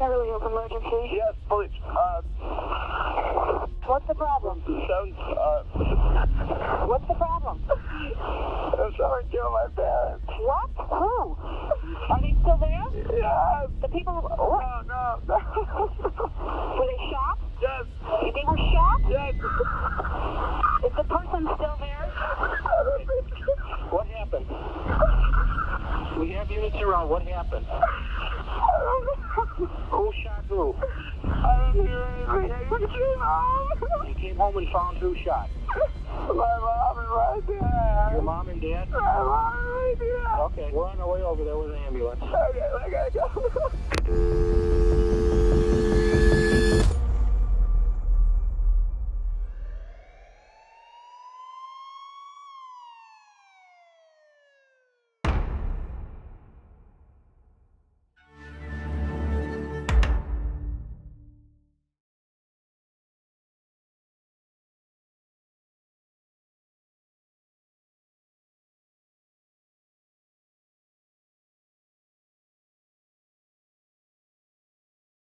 Early emergency? Yes, please. What's the problem? What's the problem? I'm sorry to kill my parents. What? Who? Are they still there? Yeah. The people... What? No. Were they shot? Yes. They were shot? Yes. Is the person still there? What happened? We have units around. What happened? Who shot who? I don't hear anything. We came home. You came home and found who shot? My mom and my dad. Your mom and dad? My mom and my dad. Okay, we're on our way over there with an ambulance. Okay, I gotta go.